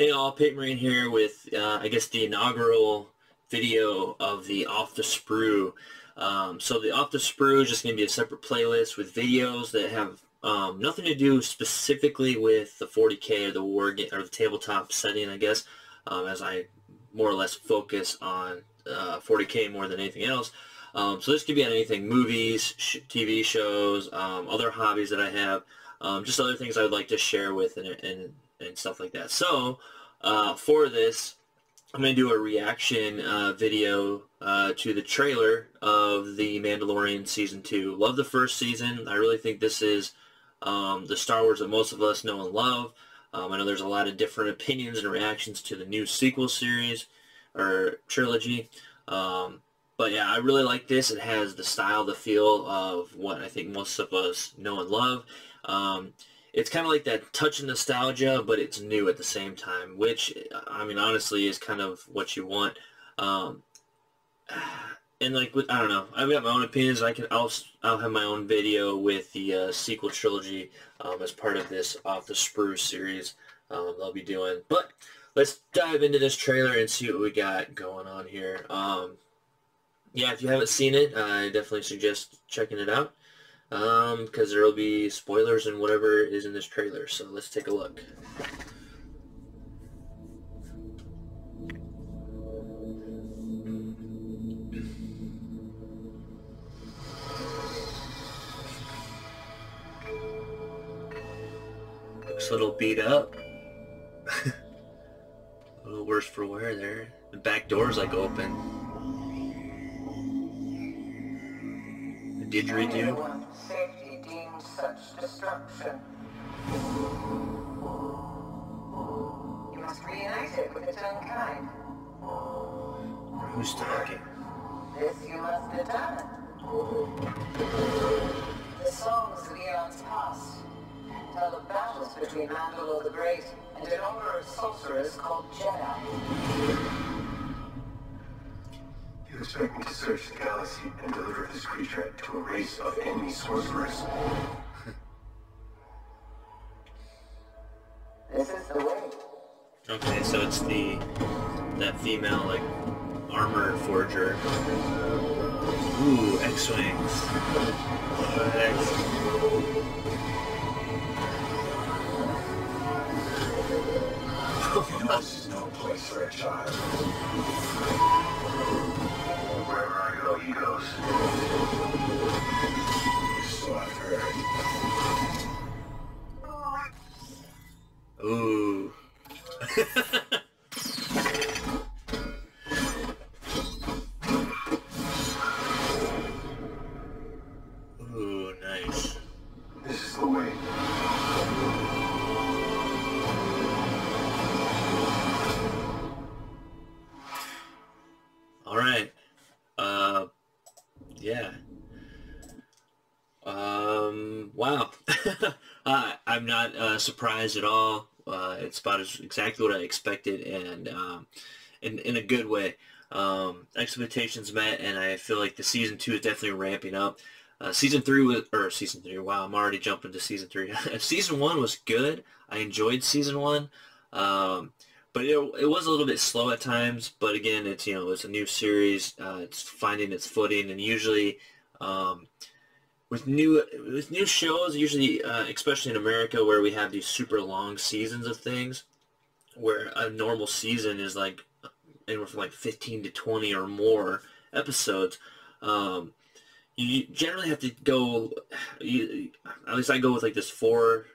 Hey all, Paint Marine here with, I guess, the inaugural video of the Off the Sprue. So the Off the Sprue is just going to be a separate playlist with videos that have nothing to do specifically with the 40k or the war game, or the tabletop setting, I guess, as I more or less focus on 40k more than anything else. So this could be on anything, movies, TV shows, other hobbies that I have, just other things I would like to share with and stuff like that. So for this, I'm going to do a reaction video to the trailer of The Mandalorian Season 2. Love the first season. I really think this is the Star Wars that most of us know and love. I know there's a lot of different opinions and reactions to the new sequel series or trilogy. But yeah, I really like this. It has the style, the feel of what I think most of us know and love. It's kind of like that touch of nostalgia, but it's new at the same time, which, I mean, honestly, is kind of what you want. And, like, with, I don't know. I've got my own opinions. I'll have my own video with the sequel trilogy as part of this Off the Sprue series I'll be doing. But let's dive into this trailer and see what we got going on here. Yeah, if you haven't seen it, I definitely suggest checking it out, because there will be spoilers and whatever is in this trailer. So let's take a look. Looks a little beat up. A little worse for wear there. The back door's like open. The didgeridoo. Safety deemed such destruction. You must reunite it with its own kind. Who's talking? This you must determine. The songs of eons past tell of battles between Mandalore the Great and an order of sorcerers called Jedi. You expect me to search the galaxy and deliver this creature to a race of enemy sorcerers? This is the way. Okay, so it's that female, like, armor forger. Ooh, X-Wings. This is no place for a child. He goes. So I've heard. Ooh. Ooh, nice. This is the way. All right. Yeah. Wow. I'm not surprised at all. It's about exactly what I expected, and in a good way. Expectations met, and I feel like the season 2 is definitely ramping up. Season 3, wow, I'm already jumping to season 3. Season 1 was good. I enjoyed season 1. But it was a little bit slow at times. But again, it's a new series. It's finding its footing, and usually with new shows, usually especially in America, where we have these super long seasons of things, where a normal season is like anywhere from like 15 to 20 or more episodes. You generally have to go. At least I go with like this 4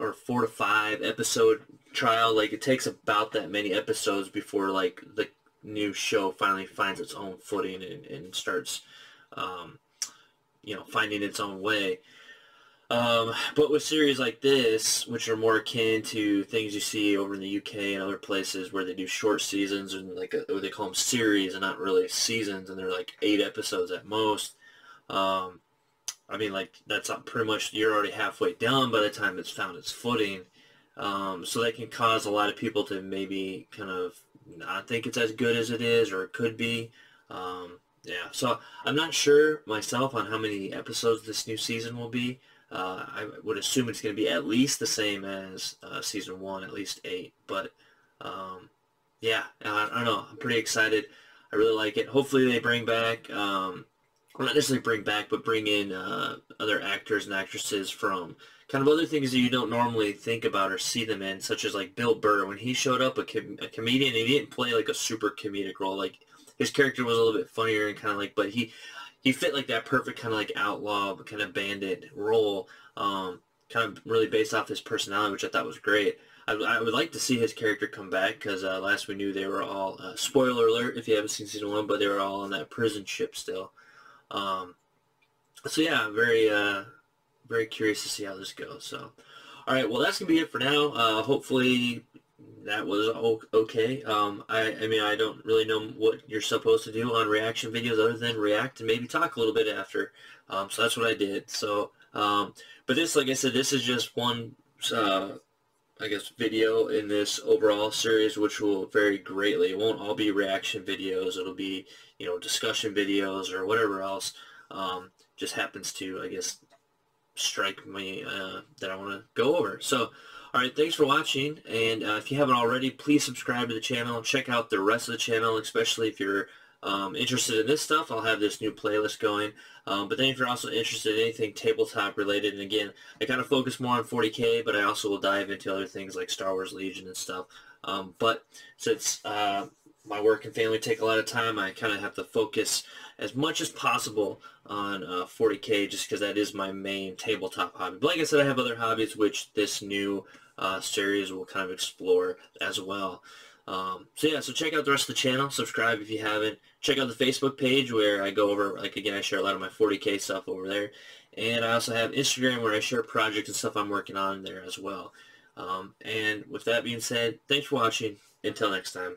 or 4 to 5 episode trial. Like, it takes about that many episodes before like the new show finally finds its own footing and starts finding its own way. But with series like this, which are more akin to things you see over in the UK and other places where they do short seasons, and like they call them series and not really seasons, and they're like 8 episodes at most. I mean, like, that's pretty much, you're already halfway down by the time it's found its footing. So that can cause a lot of people to maybe kind of not think it's as good as it is, or it could be. Yeah, so I'm not sure myself on how many episodes this new season will be. I would assume it's going to be at least the same as Season 1, at least 8. But Yeah, I don't know. I'm pretty excited. I really like it. Hopefully they bring back, well, not necessarily bring back, but bring in other actors and actresses from kind of other things that you don't normally think about or see them in, such as like Bill Burr. When he showed up, a comedian, he didn't play like a super comedic role. Like his character was a little bit funnier and kind of like, but he fit like that perfect kind of like outlaw, but kind of bandit role, kind of really based off his personality, which I thought was great. I would like to see his character come back because last we knew they were all, spoiler alert if you haven't seen season one, but they were all on that prison ship still. So yeah, very, very curious to see how this goes. So, all right, well, that's going to be it for now. Hopefully that was okay. I mean, I don't really know what you're supposed to do on reaction videos other than react and maybe talk a little bit after. So that's what I did. So, but this, like I said, this is just one, I guess, video in this overall series, which will vary greatly. It won't all be reaction videos. It'll be, you know, discussion videos or whatever else just happens to, I guess, strike me that I want to go over. So, all right, thanks for watching. And if you haven't already, please subscribe to the channel. Check out the rest of the channel, especially if you're interested in this stuff. I'll have this new playlist going, but then if you're also interested in anything tabletop related, and again, I kind of focus more on 40k, but I also will dive into other things like Star Wars Legion and stuff, but since my work and family take a lot of time, I kind of have to focus as much as possible on 40k, just because that is my main tabletop hobby. But like I said, I have other hobbies which this new series will kind of explore as well. So yeah, so check out the rest of the channel, subscribe if you haven't, check out the Facebook page where I go over, like again, I share a lot of my 40k stuff over there, and I also have Instagram where I share projects and stuff I'm working on there as well. And with that being said, thanks for watching, until next time.